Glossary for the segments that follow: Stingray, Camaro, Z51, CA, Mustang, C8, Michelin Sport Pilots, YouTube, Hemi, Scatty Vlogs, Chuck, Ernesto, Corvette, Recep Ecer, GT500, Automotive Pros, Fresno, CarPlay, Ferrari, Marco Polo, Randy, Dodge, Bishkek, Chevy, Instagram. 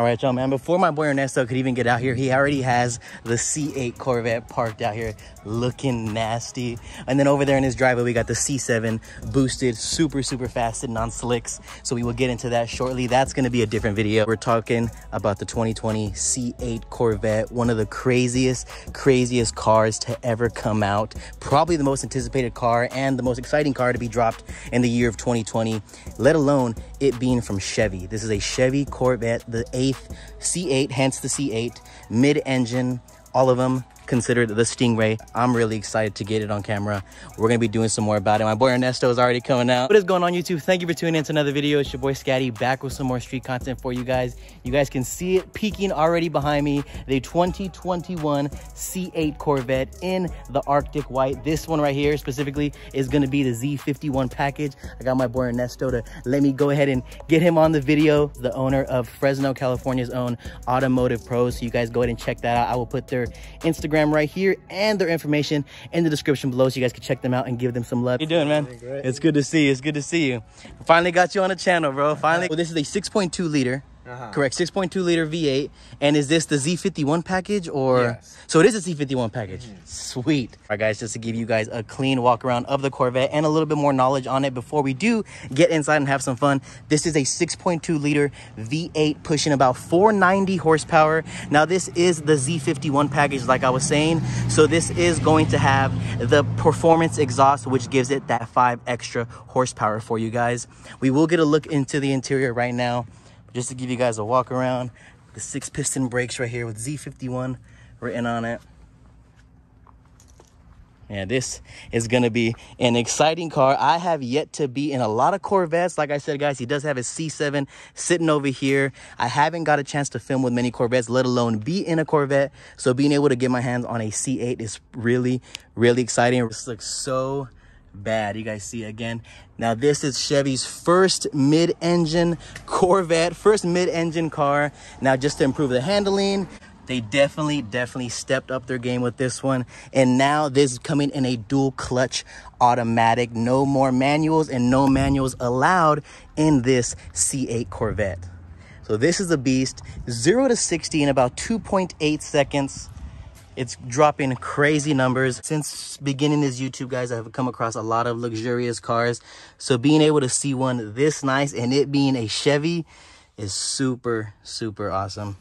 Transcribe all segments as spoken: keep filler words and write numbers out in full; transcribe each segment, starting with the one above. All right, y'all, man, before my boy Ernesto could even get out here, he already has the C eight Corvette parked out here looking nasty. And then over there in his driveway, we got the C seven boosted, super, super fasted, non-slicks. So we will get into that shortly. That's going to be a different video. We're talking about the twenty twenty C eight Corvette, one of the craziest, craziest cars to ever come out. Probably the most anticipated car and the most exciting car to be dropped in the year of twenty twenty, let alone it being from Chevy. This is a Chevy Corvette, the eighth C eight, hence the C eight, mid-engine, all of them considered the Stingray. I'm really excited to get it on camera. We're gonna be doing some more about it. My boy Ernesto is already coming out. What is going on, YouTube? Thank you for tuning in to another video. It's your boy Scatty back with some more street content for you guys. You guys can see it peeking already behind me, the twenty twenty-one C eight Corvette in the Arctic White. This one right here specifically is gonna be the Z fifty-one package. I got my boy Ernesto to let me go ahead and get him on the video, the owner of Fresno, California's own Automotive Pros. So you guys go ahead and check that out. I will put their Instagram right here and their information in the description below, so you guys can check them out and give them some love. How you doing, man? Great. It's good to see you. It's good to see you. Finally got you on the channel, bro. Finally. Well, this is a six point two liter, uh-huh. correct? six point two liter V eight. And is this the Z fifty-one package or? Yes. So it is a Z fifty-one package. Mm-hmm. Sweet. All right, guys, just to give you guys a clean walk around of the Corvette and a little bit more knowledge on it before we do get inside and have some fun. This is a six point two liter V eight pushing about four ninety horsepower. Now, this is the Z fifty-one package, like I was saying. So this is going to have the performance exhaust, which gives it that five extra horsepower for you guys. We will get a look into the interior right now. Just to give you guys a walk around, the six piston brakes right here with Z fifty-one written on it. Yeah, this is going to be an exciting car. I have yet to be in a lot of Corvettes. Like I said, guys, he does have his C seven sitting over here. I haven't got a chance to film with many Corvettes, let alone be in a Corvette. So being able to get my hands on a C eight is really, really exciting. This looks so bad. You guys see again. Now, this is Chevy's first mid-engine Corvette, first mid-engine car. Now, just to improve the handling, they definitely, definitely stepped up their game with this one. And now this is coming in a dual clutch automatic. No more manuals and no manuals allowed in this C eight Corvette. So this is a beast. Zero to sixty in about two point eight seconds. It's dropping crazy numbers. Since beginning this YouTube, guys, I've come across a lot of luxurious cars. So being able to see one this nice and it being a Chevy is super, super awesome.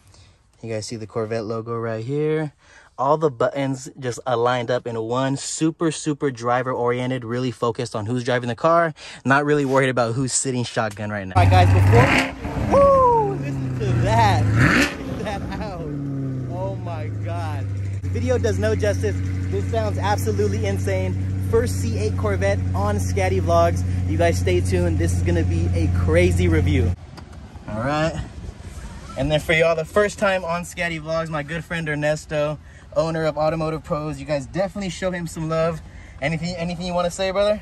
You guys see the Corvette logo right here. All the buttons just aligned up in one. Super, super driver oriented, really focused on who's driving the car, not really worried about who's sitting shotgun right now. All right, guys, before, woo, listen to that, listen to that out. Oh my God. Video does no justice. This sounds absolutely insane. First C eight Corvette on Scatty Vlogs. You guys stay tuned. This is gonna be a crazy review. All right. And then for y'all, the first time on Scatty Vlogs, my good friend Ernesto, owner of Automotive Pros. You guys definitely show him some love. Anything, anything you want to say, brother?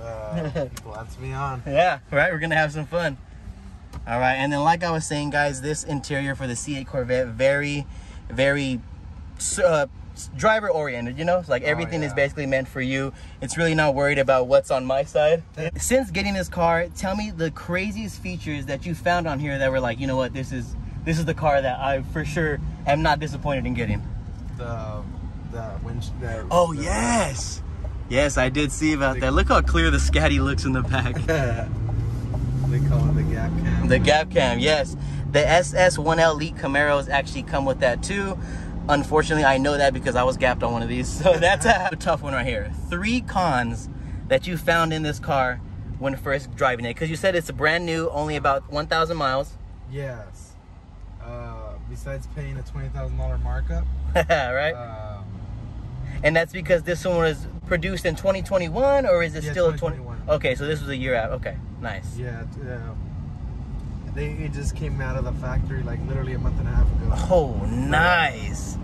Uh, people asked me on. Yeah, right? We're going to have some fun. All right. And then like I was saying, guys, this interior for the C eight Corvette, very, very uh, driver-oriented, you know? Like everything oh, yeah. is basically meant for you. It's really not worried about what's on my side. Since getting this car, tell me the craziest features that you found on here that were like, you know what, this is this is the car that I for sure am not disappointed in getting. The the windshield. Oh the, yes, yes, I did see about the, that. Look how clear the Scatty looks in the back. They call it the gap cam. The gap cam, yes. The S S one L Elite Camaros actually come with that too. Unfortunately, I know that because I was gapped on one of these. So that's a tough one right here. Three cons that you found in this car when first driving it. Because you said it's brand new, only about one thousand miles. Yes. Uh, besides paying a twenty thousand dollar markup. Right? Um, and that's because this one was produced in twenty twenty-one, or is it yeah, still twenty twenty-one? twenty okay, so this was a year out. Okay, nice. Yeah, yeah. They, it just came out of the factory like literally a month and a half ago. Oh, nice.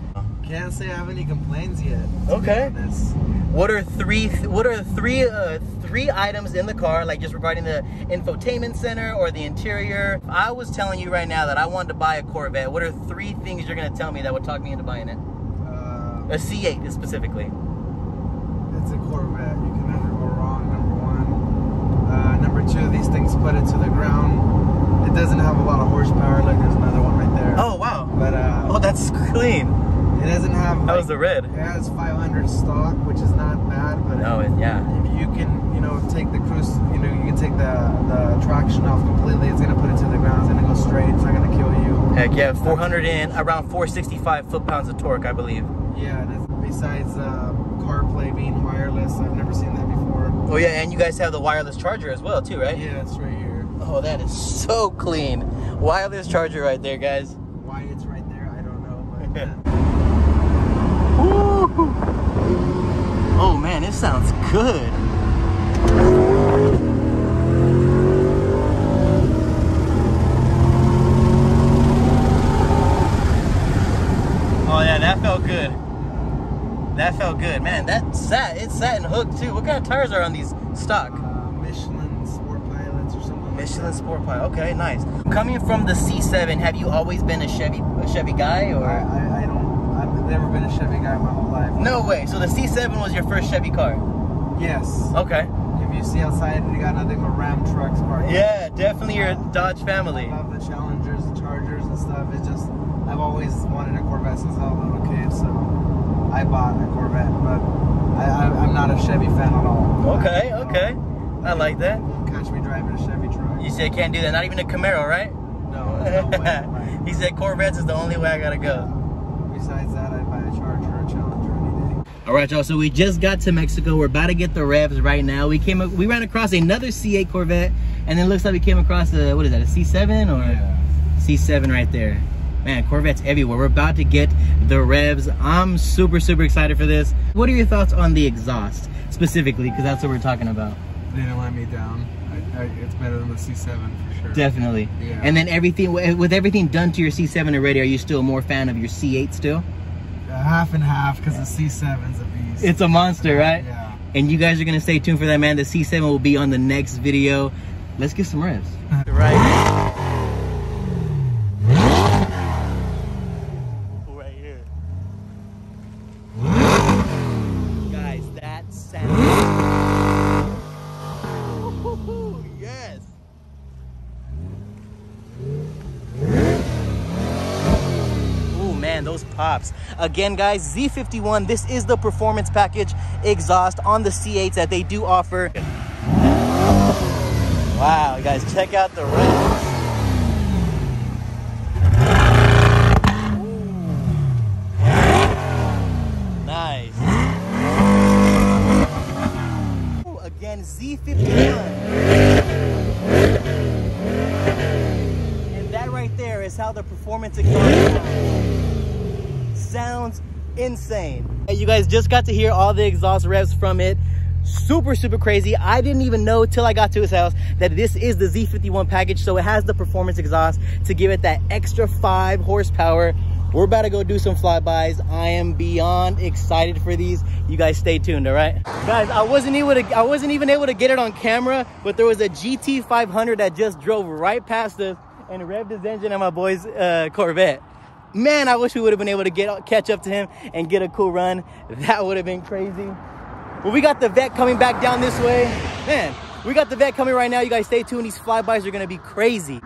Can't say I have any complaints yet. Okay. What are three? What are three? Uh, three items in the car, like just regarding the infotainment center or the interior? If I was telling you right now that I wanted to buy a Corvette, what are three things you're gonna tell me that would talk me into buying it? Uh, a C eight specifically. It's a Corvette. You can never go wrong. Number one. Uh, number two, these things put it to the ground. It doesn't have a lot of horsepower like there's another one right clean. It doesn't have. That like, was the red. It has five hundred stock, which is not bad, but no, it, yeah. If you can, you know, take the cruise, you know, you can take the the traction off completely. It's gonna put it to the ground. It's gonna go straight. It's not gonna kill you. Heck yeah, four hundred in around four sixty-five foot pounds of torque, I believe. Yeah, and it's, besides uh, CarPlay being wireless, I've never seen that before. Oh yeah, and you guys have the wireless charger as well, too, right? Yeah, it's right here. Oh, that is so clean. Wireless charger right there, guys. Why it's right there, I don't know. But oh man, this sounds good. Oh yeah, that felt good. That felt good, man. That sat, it sat and hooked too. What kind of tires are on these stock? Uh, Michelin Sport Pilots or something. Michelin Sport Pilot. Okay, nice. Coming from the C seven, have you always been a Chevy, a Chevy guy, or? I, I, I don't. I've never been a Chevy guy my whole life. No way. So the C seven was your first Chevy car? Yes. Okay. If you see outside, we got nothing but Ram trucks parked. Yeah, definitely your Dodge family. I love the Challengers, the Chargers and stuff. It's just, I've always wanted a Corvette since I was a little kid, so I bought a Corvette, but I, I, I'm not a Chevy fan at all. Okay, I, okay. You know, I like that. Catch me driving a Chevy truck. You said can't do that. Not even a Camaro, right? No, there's no way. Right? He said Corvettes is the only way I gotta go. Yeah. Besides that, I'd buy a Charger or a Challenger any day. All right, y'all, so we just got to Mexico. We're about to get the revs right now. We came, we ran across another C eight Corvette, and then it looks like we came across a, what is that, a C seven or yeah. C seven right there. Man, Corvettes everywhere. We're about to get the revs. I'm super, super excited for this. What are your thoughts on the exhaust, specifically, because that's what we're talking about? They didn't let me down. I, I, it's better than the C seven for sure. Definitely. Yeah. And then everything with everything done to your C seven already, are you still more fan of your C eight still? Yeah, half and half, because yeah. The C seven's a beast. It's a monster, right? Yeah. And you guys are gonna stay tuned for that, man. The C seven will be on the next video. Let's get some revs. Right. Right here. Guys, that sound. Yes. Oh man, those pops. Again, guys, Z fifty-one, this is the performance package exhaust on the C eights that they do offer. Wow, guys, check out the revs. How the performance exhaust sounds insane. You guys just got to hear all the exhaust revs from it. Super, super crazy. I didn't even know till I got to his house that this is the Z fifty-one package, so it has the performance exhaust to give it that extra five horsepower. We're about to go do some flybys. I am beyond excited for these. You guys stay tuned, all right? Guys, I wasn't able to, I wasn't even able to get it on camera, but there was a G T five hundred that just drove right past us and revved his engine on my boy's uh, Corvette. Man, I wish we would have been able to get catch up to him and get a cool run. That would have been crazy. Well, we got the vet coming back down this way. Man, we got the vet coming right now. You guys stay tuned. These flybys are gonna be crazy.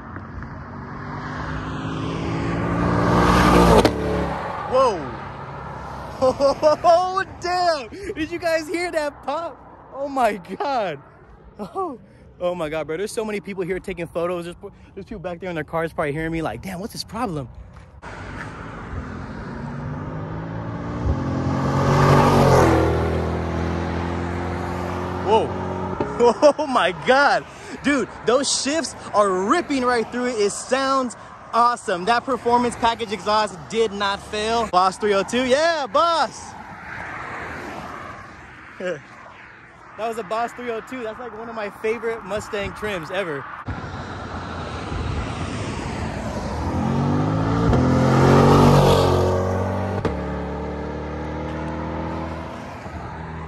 Whoa. Oh, damn. Did you guys hear that pop? Oh my God. Oh. Oh my God, bro, there's so many people here taking photos. There's, there's people back there in their cars probably hearing me like, damn, what's this problem? Whoa. Oh my God. Dude, those shifts are ripping right through it. It sounds awesome. That performance package exhaust did not fail. Boss three oh two, yeah, boss. Here. That was a Boss three oh two. That's like one of my favorite Mustang trims ever.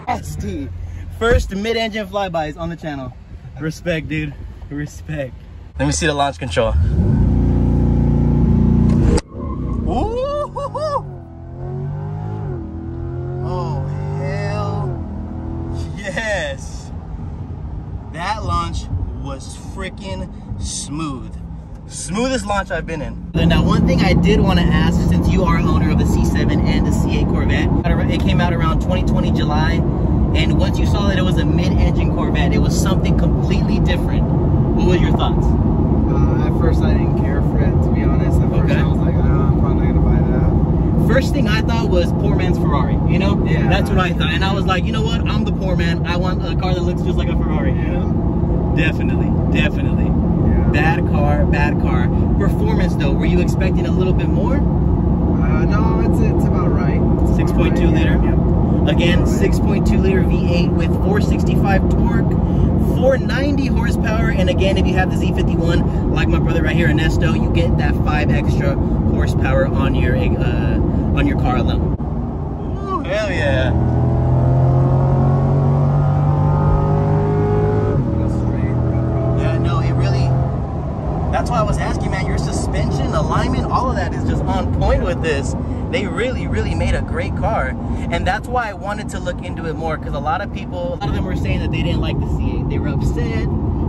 Nasty. First mid-engine flybys on the channel. Respect, dude. Respect. Let me see the launch control. smoothest launch I've been in. And now one thing I did want to ask, since you are owner of a C seven and a C eight Corvette, it came out around twenty twenty July, and once you saw that it was a mid-engine Corvette, it was something completely different. What were your thoughts? Uh, at first I didn't care for it, to be honest. At first okay. I was like, oh, I'm probably not going to buy that. First thing I thought was poor man's Ferrari, you know? Yeah. That's what I thought. And I was like, you know what? I'm the poor man. I want a car that looks just like a Ferrari, you know? Definitely, definitely. Yeah. Bad car, bad car. Performance though, were you expecting a little bit more? Uh, no, it's, it's about right. six point two liter. Yeah. Again, six point two liter V eight with four sixty-five torque, four ninety horsepower, and again, if you have the Z fifty-one, like my brother right here, Ernesto, you get that five extra horsepower on your uh, on your car alone. Ooh, hell yeah! Yeah, no, it really. That's why I was asking, man. Your suspension, alignment, all of that is just on point with this. They really, really made a great car, and that's why I wanted to look into it more, because a lot of people, a lot of them were saying that they didn't like the C eight. They were upset,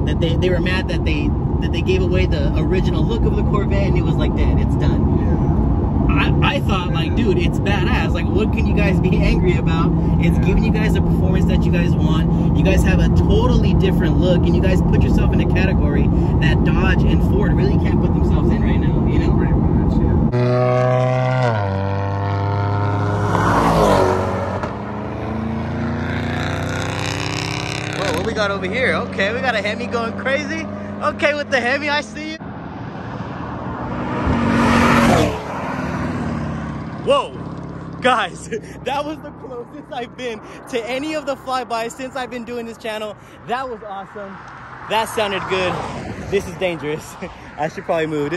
that they, they were mad that they that they gave away the original look of the Corvette, and it was like, dad, it's done. Yeah. I, I thought, yeah. like, dude, it's badass. Like, what can you guys be angry about? It's yeah. giving you guys the performance that you guys want. You guys have a totally different look, and you guys put yourself in a category that Dodge and Ford really can't put themselves in right now, you know? Pretty much, yeah. Uh... We got over here. Okay, we got a Hemi going crazy. Okay, with the Hemi, I see you. Whoa, guys, that was the closest I've been to any of the flybys since I've been doing this channel. That was awesome. That sounded good. This is dangerous. I should probably move.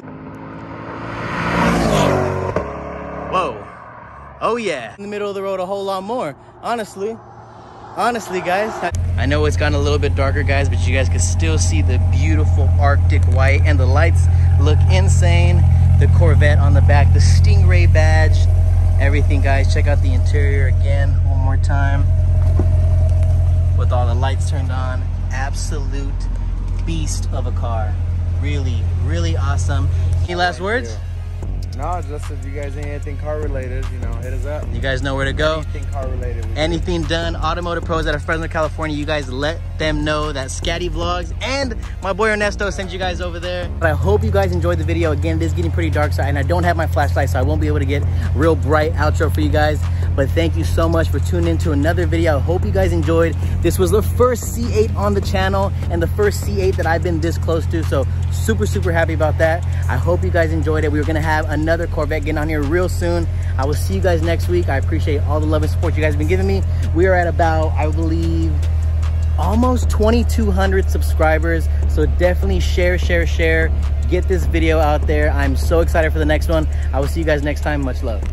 Whoa. Oh yeah. In the middle of the road, a whole lot more. Honestly, honestly, guys. I know it's gotten a little bit darker, guys, but you guys can still see the beautiful Arctic white, and the lights look insane. The Corvette on the back, the Stingray badge, everything, guys. Check out the interior again one more time with all the lights turned on. Absolute beast of a car. Really, really awesome. Any last words? No, just if you guys need anything car related, you know, hit us up. You guys know where to go. Anything car related. Anything done. Automotive Pros out of Fresno, California. You guys let them know that Scatty Vlogs and my boy Ernesto sent you guys over there. But I hope you guys enjoyed the video. Again, it is getting pretty dark, so, and I don't have my flashlight, so I won't be able to get real bright outro for you guys. But thank you so much for tuning in to another video. I hope you guys enjoyed. This was the first C eight on the channel and the first C eight that I've been this close to. So super, super happy about that. I hope you guys enjoyed it. We were gonna have another Corvette getting on here real soon. I will see you guys next week. I appreciate all the love and support you guys have been giving me. We are at about, I believe, almost twenty-two hundred subscribers. So definitely share, share, share. Get this video out there. I'm so excited for the next one. I will see you guys next time. Much love.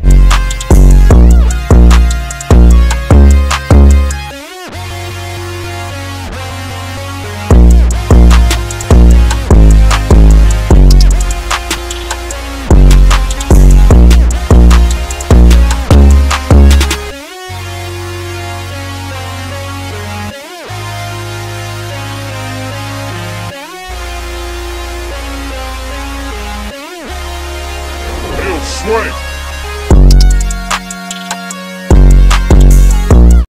What?